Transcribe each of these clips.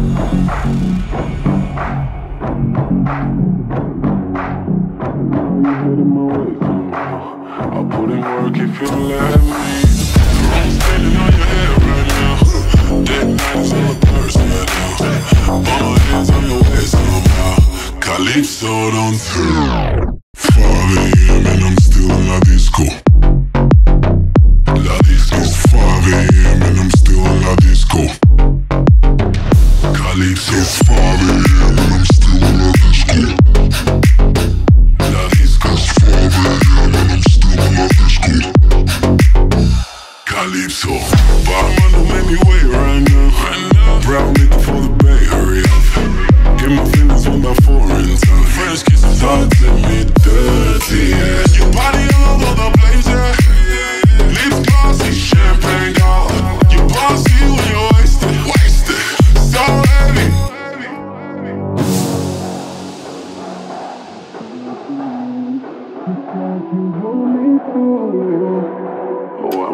I'll put in work if you let me. I'm standing on your head right now. Dead night is on the person now. Put my hands on your waist somehow. Calypso don't through 5 AM and I'm still in la disco. La disco. It's 5 AM and I'm still in la disco. Calypso. It's 5 AM and I'm still in la disco. Calypso. Bottom don't make me wait right now. Brown liquor for the bay, hurry up. Get my fingers on my foreign tongue. French kisses are to me dirty, yeah. Your body all over the place, yeah. Lips glossy, champagne doll. You bossy when you're wasted, wasted. So heavy.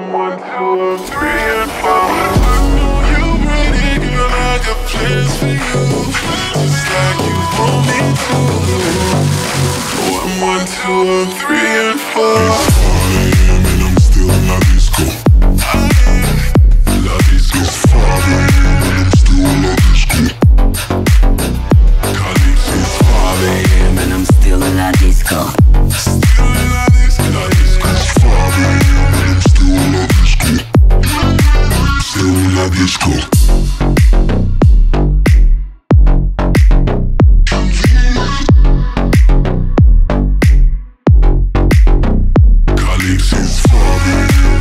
One, two, three, and four. I know you're ready, girl. I got plans for you, just like you want me to. One, two, three, and four. It's 5 AM and I'm still in la disco. La disco. It's 5 AM and I'm still in la disco. Calypso. It's 5 AM and I'm still in la disco. Still in la disco. La disco. It's 5 AM. Disco. Calypso's 5 AM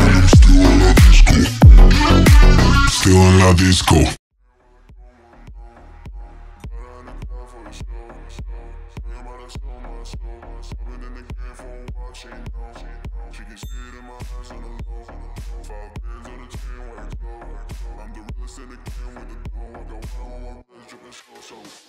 and I'm still in la disco. Still in la disco. So